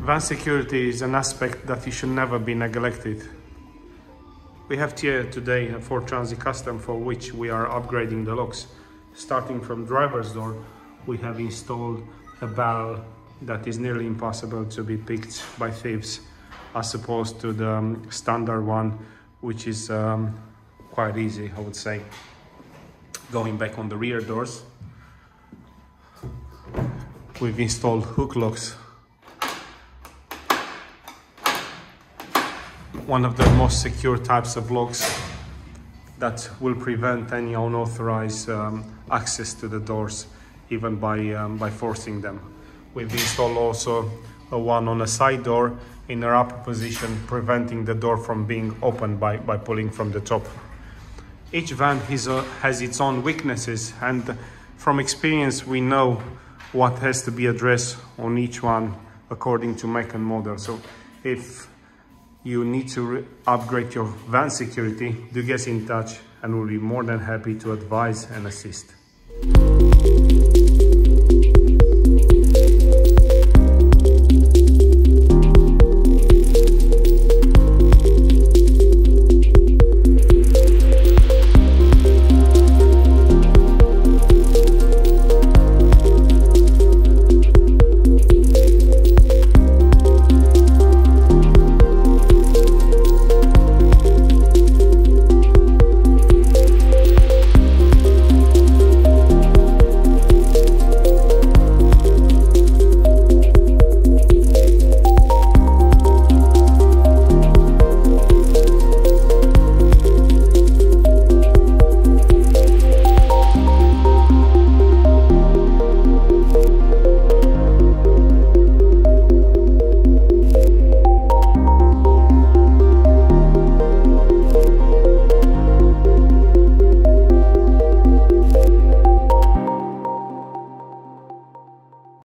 Van security is an aspect that you should never be neglected. We have here today a Ford Transit Custom for which we are upgrading the locks. Starting from driver's door, we have installed a barrel that is nearly impossible to be picked by thieves, as opposed to the standard one, which is quite easy, I would say. Going back on the rear doors, we've installed hook locks. One of the most secure types of locks that will prevent any unauthorized access to the doors, even by forcing them. We've installed also a one on a side door in a upper position, preventing the door from being opened by pulling from the top. Each van has its own weaknesses, and from experience we know what has to be addressed on each one according to make and model. So if you need to upgrade your van security, do get in touch and we'll be more than happy to advise and assist.